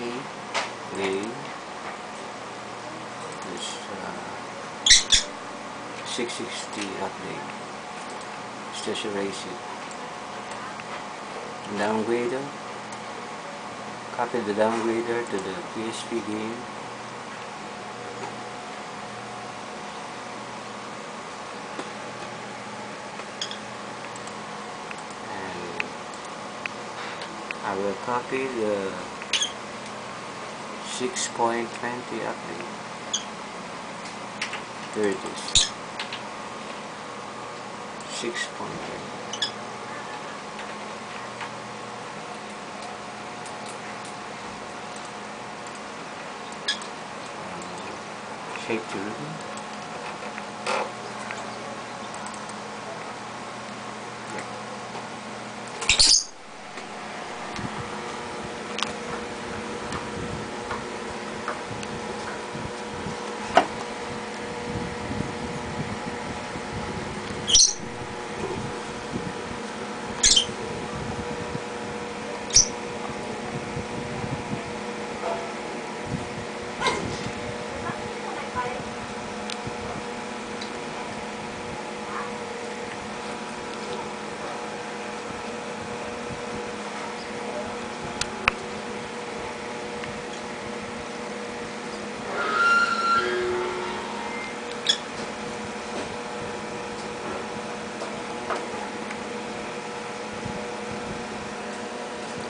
this 660 upgrade. Let's just erase it. Downgrader. Copy the downgrader to the PSP game. I will copy the 6.20 update. There it is. 6.20. Shake the ribbon.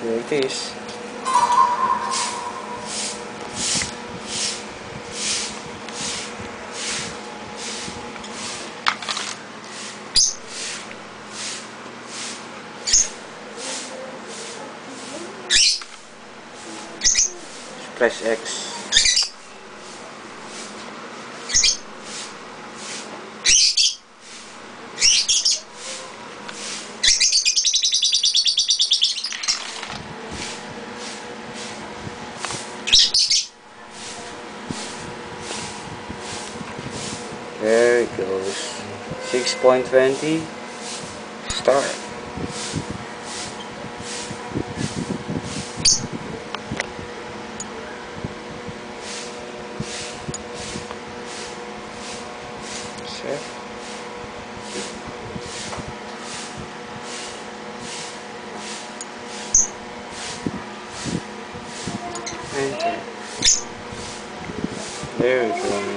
There it is. Press X. There it goes. 6.20. Start. Set. Enter. There it's running.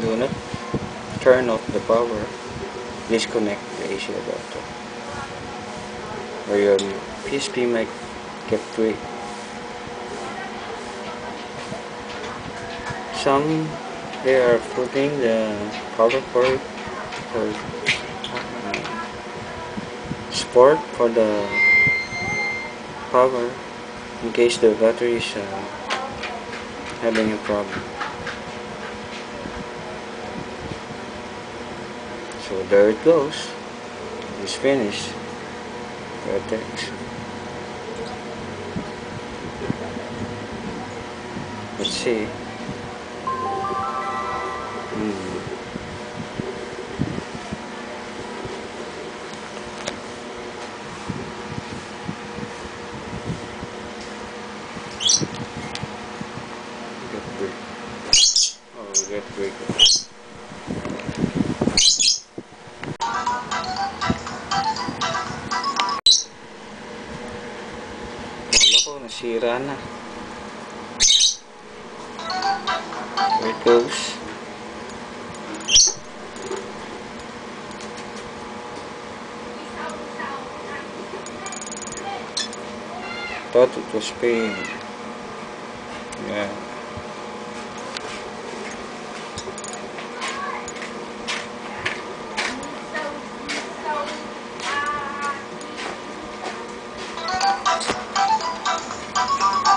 Do not turn off the power. Disconnect the AC adapter, or your PSP might get free. Some they are putting the cover for support for the power in case the battery is having a problem. So there it goes. It's finished. Perfect. Let's see. Nasira na. There it goes. Thought it was pain. Yeah.